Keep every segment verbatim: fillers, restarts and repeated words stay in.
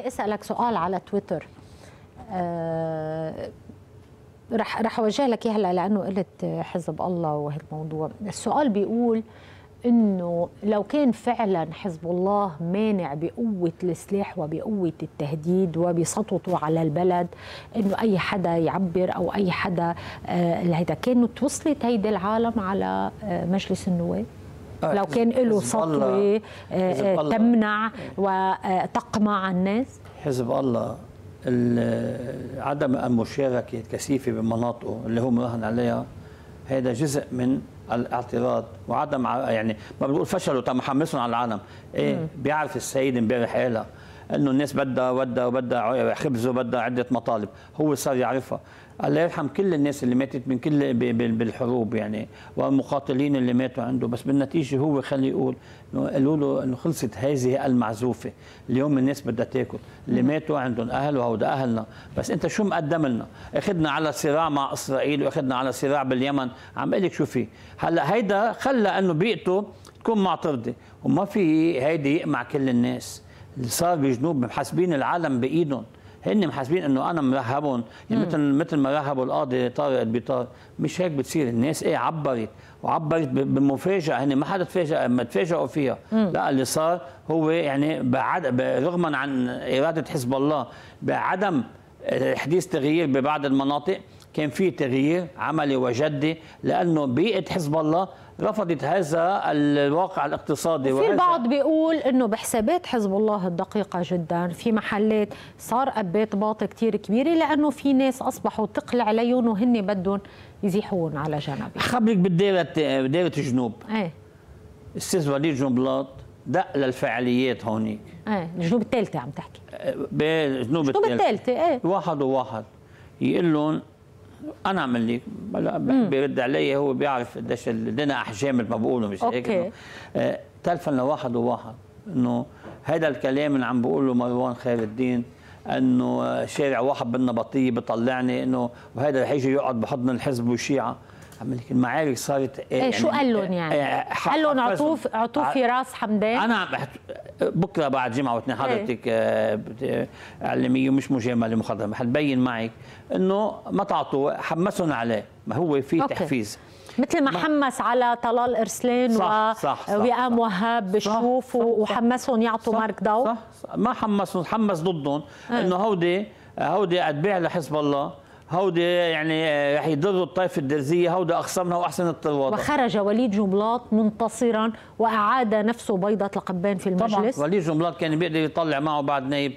بدي اسالك سؤال على تويتر، أه رح رح اوجه لك اياه هلا لانه قلت حزب الله وهالموضوع. السؤال بيقول انه لو كان فعلا حزب الله مانع بقوه السلاح وبقوه التهديد وبسطوته على البلد، انه اي حدا يعبر او اي حدا هيدا، كانت توصلت هيدي العالم على مجلس النواب؟ لو كان له سطوه تمنع وتقمع الناس؟ حزب الله عدم المشاركه الكثيفه بمناطقه اللي هو مراهن عليها، هذا جزء من الاعتراض وعدم، يعني ما بنقول فشلوا تم حمسهم على العالم، ايه بيعرف السيد امبارح قالها انه الناس بدها بدها بدها خبز وبدها عده مطالب، هو صار يعرفها. الله يرحم كل الناس اللي ماتت من كل بالحروب يعني، والمقاتلين اللي ماتوا عنده، بس بالنتيجه هو خلي يقول قالوا له انه خلصت هذه المعزوفه، اليوم الناس بدها تاكل، اللي ماتوا عندهم اهل وهودا اهلنا، بس انت شو مقدم لنا؟ اخذنا على صراع مع اسرائيل واخذنا على صراع باليمن، عم قلك شو في؟ هلا هيدا خلى انه بيئته تكون معترضه، وما في هيدا يقمع كل الناس. اللي صار بجنوب محاسبين العالم بايدهم، هن محاسبين انه انا مرهبهم، يعني مثل مثل ما رهبوا القاضي طارق البيطار، مش هيك بتصير الناس. ايه عبرت وعبرت بمفاجاه، هن ما حدا تفاجئ، ما تفاجئوا فيها، مم. لا اللي صار هو يعني بعد رغما عن اراده حزب الله بعدم حديث تغيير ببعض المناطق، كان في تغيير عملي وجدي، لانه بيئه حزب الله رفضت هذا الواقع الاقتصادي. وفي البعض بيقول انه بحسابات حزب الله الدقيقه جدا في محلات صار قبات باطه كثير كبيره، لانه في ناس اصبحوا تقل عليهم وهن بدهم يزيحون على جنب. خبرك بالدائره بدائره الجنوب، ايه استاذ وليد جنبلاط دق للفعاليات هونيك، ايه الجنوب الثالثه عم تحكي، بالجنوب الثالثه ايه واحد وواحد يقول لهم انا اعمل لك، بيرد علي هو بيعرف قديش لنا احجام اللي ما بقوله، مش هيك؟ آه تلفن لواحد وواحد انه هذا الكلام اللي عم بقوله مروان خير الدين انه شارع واحد بالنبطيه بطلعني، انه وهذا رح يجي يقعد بحضن الحزب والشيعه. عم لك المعارك صارت ايه يعني، شو قال لهم يعني؟ آه قال لهم اعطوه اعطوه فراس حمدان. انا بكره بعد جمعه واثنين حضرتك اعلاميه مش مجامله مخضرمه، حتبين معك انه ما تعطوه، حمسهم عليه، ما هو في تحفيز مثل ما, ما حمس على طلال ارسلان ووئام وهاب بشوف، وحمسهم يعطوا مارك ضوء. صح, صح ما حمسهم، حمس ضدهم انه هودي هودي اتباع لحزب الله، هودي يعني رح يضروا الطائفه الدرزيه، هودي اخصمنا واحسن الطروادة. وخرج وليد جنبلاط منتصرا واعاد نفسه بيضه القبان في المجلس. طبعا وليد جنبلاط كان بيقدر يطلع معه بعد نايب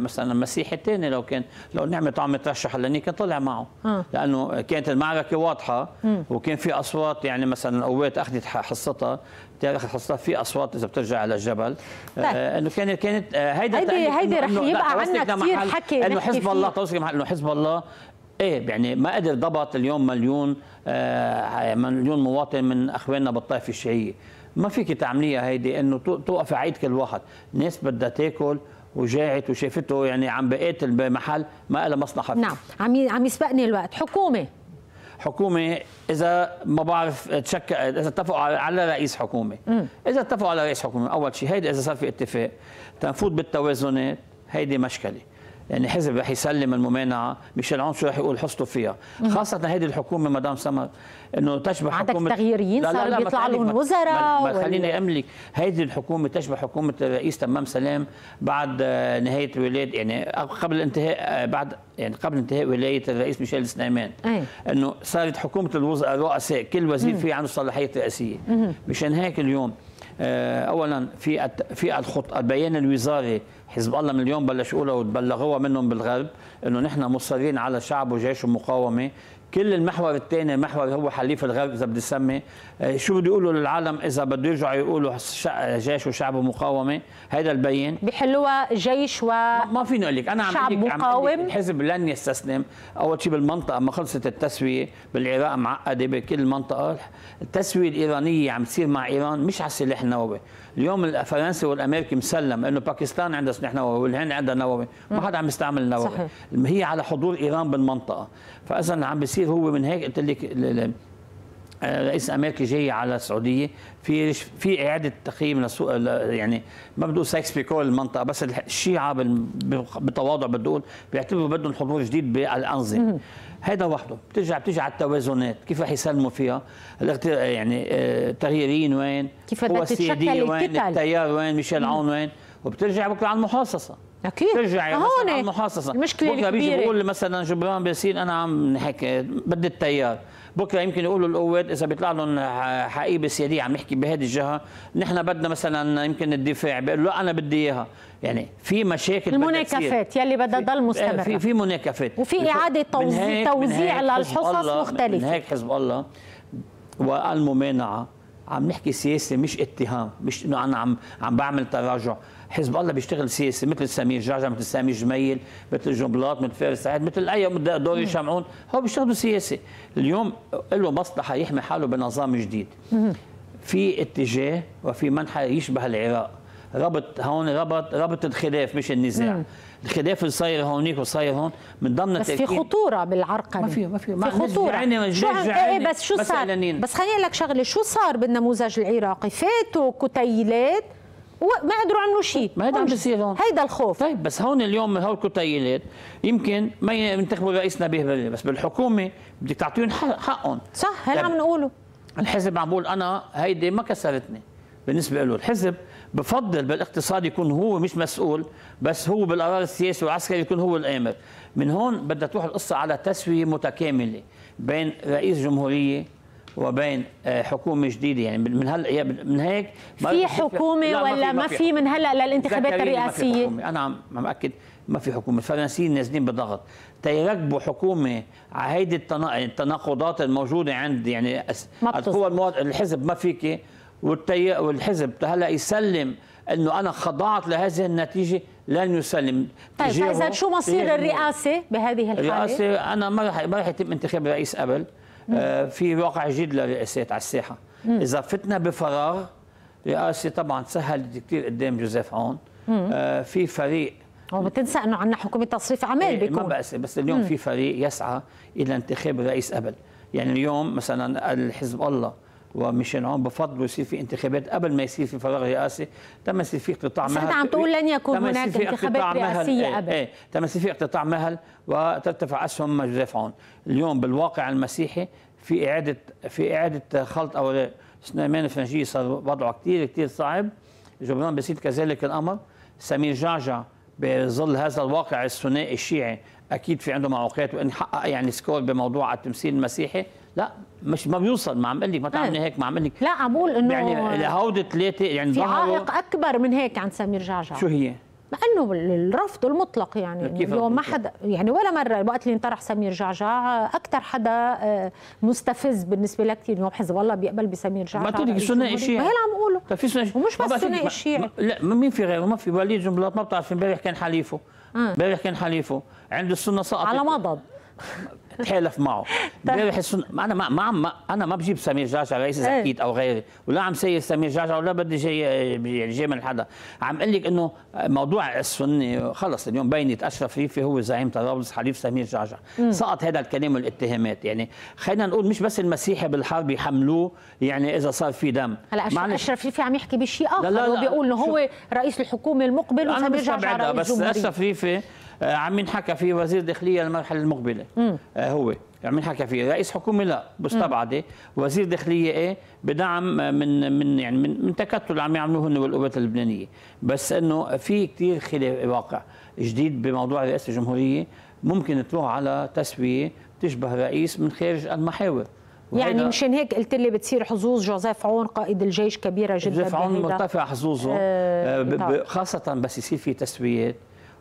مثلا مسيحي ثاني، لو كان لو نعمه طعم ترشح لاني كان طلع معه، أه. لانه كانت المعركه واضحه، أه. وكان في اصوات، يعني مثلا القوات اخذت حصتها، اخذت حصتها في اصوات اذا بترجع على الجبل، آه انه كانت كانت هيدا هيدي هيدي رح يبقى عندنا كثير حكي انه حزب الله توصل انه حزب الله ايه يعني ما قدر ضبط اليوم مليون آه مليون مواطن من اخواننا بالطائفه الشيعيه. ما فيك تعمليها هيدي انه توقف عيد كل واحد، الناس بدها تاكل وجاعت وشافته يعني عم بقاتل بمحل ما لها مصلحه فيه. نعم، عم عم يسبقني الوقت. حكومه حكومه اذا ما بعرف تشكل، اذا اتفقوا على رئيس حكومه، م. اذا اتفقوا على رئيس حكومه اول شيء هيدي، اذا صار في اتفاق تنفوذ بالتوازنات هيدي مشكله، يعني حزب رح يسلم الممانعه، ميشال عون شو رح يقول حصته فيها، خاصه هذه الحكومه مدام سمر انه تشبه عندك حكومه عندك تغييريين صار بيطلع لهم وزراء. ما خليني املك هذه الحكومه تشبه حكومه الرئيس تمام سلام بعد نهايه الولايه، يعني قبل انتهاء بعد يعني قبل انتهاء ولايه الرئيس ميشيل سنيمان، انه صارت حكومه الرؤساء كل وزير فيه عنده صلاحيه رئاسيه. مشان هيك اليوم اولا في في الخط البيان الوزاري حزب الله من اليوم بلش يقولوا وتبلغوها منهم بالغرب انه نحن مصرين على شعب وجيش ومقاومه. كل المحور الثاني محور هو حليف الغرب اذا بدي اسميه، شو بده يقولوا للعالم اذا بده يرجعوا يقولوا جيش وشعب ومقاومه، هذا البيان بحلوها جيش و ما فيني اقول لك انا عم مقاوم. الحزب لن يستسلم، اول شيء بالمنطقه ما خلصت التسويه بالعراق معقده بكل منطقه، التسويه الايرانيه عم تصير مع ايران مش على السلاح النووي، اليوم الفرنسي والامريكي مسلم انه باكستان عندها سلاح نووي والهند عندها نووي، ما حدا عم يستعمل النووي، هي على حضور ايران بالمنطقه، فاذا عم بيصير هو من هيك قلت لك رئيس امريكي جاي على السعوديه في في اعاده تقييم يعني ما بدو سايكس بيكول المنطقه، بس الشيعه بتواضع بده يقول بيعتبروا بدهم حضور جديد بالانظمه. هذا وحده بترجع بتيجي على التوازنات، كيف رح يسلموا فيها يعني تغييرين وين، كيف بدها تتشكل وين، التيار وين، ميشال عون وين، وبترجع بكره على المحاصصه. اكيد ترجع على المحاصصه. المشكله بكره بيجي بقول مثلا جبران بياسين انا عم نحكي بدي التيار، بكره يمكن يقولوا القوات اذا بيطلع لهم حقيبه سياديه عم نحكي بهذه الجهه نحن بدنا مثلا يمكن الدفاع، بيقول له انا بدي اياها. يعني في مشاكل، المناكفات يلي بدها تضل مستمره، في في مناكفات وفي اعاده توزيع توزيع للحصص مختلفه. من هيك حزب الله والممانعه عم نحكي سياسه مش اتهام، مش انه انا عم عم بعمل تراجع. حزب الله بيشتغل سياسي مثل سمير جعجع، مثل سامي جميل، مثل جنبلاط، مثل فارس سعيد، مثل اي دوري شمعون، هو بيشتغلوا سياسي. اليوم له مصلحه يحمي حاله بنظام جديد. في اتجاه وفي منحى يشبه العراق، ربط هون ربط ربط الخلاف مش النزاع. الخلاف اللي صاير هونيك وصاير هون من ضمن بس في خطوره بالعرقله، ما في ما في ما في خطوره يعني شو ايه بس شو بس صار قلنين. بس خليني اقول لك شغله، شو صار بالنموذج العراقي؟ فاتوا كتيلات وما قدروا عنه شيء، ما هيدا عم بيصير هون، هيدا الخوف. طيب بس هون اليوم هول الكتيلات يمكن ما ينتخبوا رئيس نبيه بري، بس بالحكومه بدك تعطيهم حقهم. صح، هلا عم نقوله الحزب عم بقول انا هيدي ما كسرتني. بالنسبه له الحزب بفضل بالاقتصاد يكون هو مش مسؤول، بس هو بالقرار السياسي والعسكري يكون هو الامر. من هون بدها تروح القصه على تسويه متكامله بين رئيس جمهوريه وبين حكومه جديده. يعني من هلا من هيك في حكومه ولا ما في من هلا للانتخابات الرئاسيه؟ انا عم مأكد ما في حكومه. الفرنسيين نازلين بضغط تيركبوا حكومه على هيدي التناقضات الموجوده عند يعني القوى. الحزب ما فيكي والتي... والحزب هلا يسلم انه انا خضعت لهذه النتيجه، لن يسلم. طيب فاذا شو مصير الرئاسه بهذه الحاله؟ الرئاسه انا ما رح ما رح يتم انتخاب رئيس قبل، آه في واقع جديد للرئاسات على الساحه. مم. اذا فتنا بفراغ رئاسه طبعا سهلت كثير قدام جوزيف عون، آه في فريق. وما تنسى انه عندنا حكومه تصريف اعمال بيكون، ما بأس، بس اليوم مم. في فريق يسعى الى انتخاب رئيس قبل. يعني اليوم مثلا الحزب الله وميشال عون بفضلوا يصير في انتخابات قبل ما يصير في فراغ رئاسي، تم يصير في اقتطاع مهل. بس عم تقول لن يكون هناك انتخابات رئاسيه قبل. ايه تم يصير في اقتطاع مهل وترتفع اسهم جوزيف عون. اليوم بالواقع المسيحي في اعاده في اعاده خلط اوراق، سليمان الفرنجي صار وضعه كثير كثير صعب، جبران بيسيد كذلك الامر، سمير جعجع بظل هذا الواقع الثنائي الشيعي اكيد في عنده معوقات، وان حقق يعني سكور بموضوع التمثيل المسيحي لا مش ما بيوصل. ما عم قلك ما تعملي هيك، ما عم قلك لا، عم بقول انه يعني هودي ثلاثه يعني في عائق اكبر من هيك عند سمير جعجع. شو هي؟ ما انه الرفض المطلق يعني اليوم ما حدا يعني ولا مره وقت اللي انطرح سمير جعجع اكثر حدا مستفز بالنسبه لك اليوم حزب الله بيقبل بسمير جعجع. ما تقولي ثنائي شيعي، ما هي اللي عم قوله. طيب في ثنائي ومش بس ثنائي شيعي، لا مين في غيره؟ ما في وليد جنبلاط ما بتعرف امبارح كان حليفه، امبارح كان حليفه عند السنه سقط على مضض تحالف معه. انا ما ما انا ما بجيب سمير جعجع رئيس زكيت او غيري، ولا عم سير سمير جعجع ولا بدي جاي يعني جاي من حدا. عم قلك انه موضوع السنه خلص اليوم بينت اشرف ريفي هو زعيم طرابلس حليف سمير جعجع، سقط هذا الكلام والاتهامات. يعني خلينا نقول مش بس المسيحي بالحرب يحملوه يعني اذا صار في دم. هلا اشرف ريفي عم يحكي بشيء اخر، هو بيقول انه هو رئيس الحكومه المقبل وسمير جعجع رئيس الجمهوريه. بس اشرف ريفي عم ينحكى فيه وزير داخليه المرحله المقبله، آه هو عم ينحكى فيه رئيس حكومه لا مستبعده، وزير داخليه ايه بدعم من من يعني من, من تكتل عم يعملوه هن والقوات اللبنانيه. بس انه في كثير خلاف واقع جديد بموضوع رئاسه الجمهوريه ممكن تروح على تسويه تشبه رئيس من خارج المحاور. يعني مشان هيك قلت لي بتصير حظوظ جوزيف عون قائد الجيش كبيره جدا. جوزيف عون مرتفع حظوظه آه خاصه بس يصير في تسويات،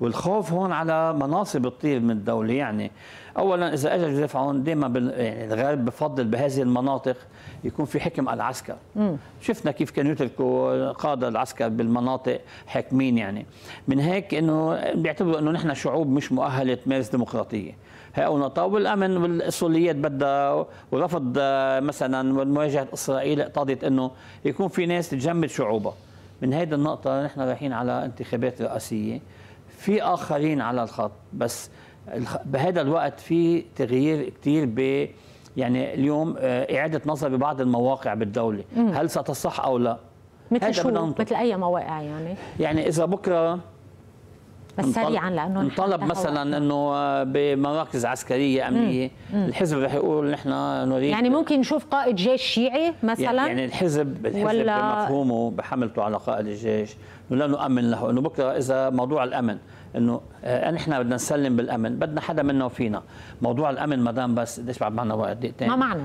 والخوف هون على مناصب بتطير من الدوله. يعني اولا اذا اجى جوزيف عون دائما يعني الغرب بفضل بهذه المناطق يكون في حكم العسكر. مم. شفنا كيف كانوا يتركوا قاده العسكر بالمناطق حاكمين. يعني من هيك انه بيعتبروا انه نحن شعوب مش مؤهله تمارس ديمقراطيه. هي أو نطاق والامن والاصوليات بدها، ورفض مثلا ومواجهه اسرائيل اقتضت انه يكون في ناس تجمد شعوبها. من هيدي النقطه نحن رايحين على انتخابات رئاسيه، في آخرين على الخط، بس بهذا الوقت في تغيير كثير يعني اليوم إعادة نظر ببعض المواقع بالدولة، هل ستصح أو لا؟ مثل شو؟ مثل أي مواقع يعني؟ يعني إذا بكرة بس سريعا لأنه انطلب مثلا أنه بمراكز عسكرية أمنية، مم. الحزب رح يقول نحن نريد، يعني ممكن نشوف قائد جيش شيعي مثلا، يعني الحزب الحزب ولا بمفهومه بحملته على قائد الجيش لا نؤمن له، أنه بكرة إذا موضوع الأمن انه نحن بدنا نسلم بالامن، بدنا حدا منا وفينا، موضوع الامن مدام بس قديش بعد معنا وقت دقيقتين ما معنا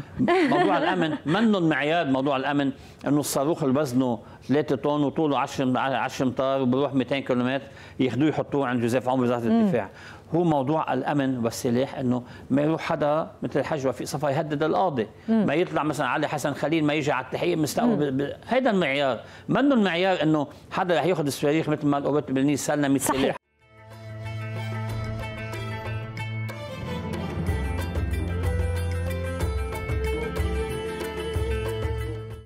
موضوع الامن منه المعيار، موضوع الامن انه الصاروخ اللي وزنه ثلاثة طن وطوله عشرة عشرة امتار وبروح مئتين كيلومتر ياخذوه يحطوه عند جوزيف عمر وزاره الدفاع، هو موضوع الامن والسلاح انه ما يروح حدا مثل الحج وفيق صفا يهدد القاضي، ما يطلع مثلا علي حسن خليل ما يجي على التحقيق مستقبل، هيدا المعيار، منه المعيار انه حدا رح ياخذ الصواريخ مثل ما قلت بالنيس سلمت سلاح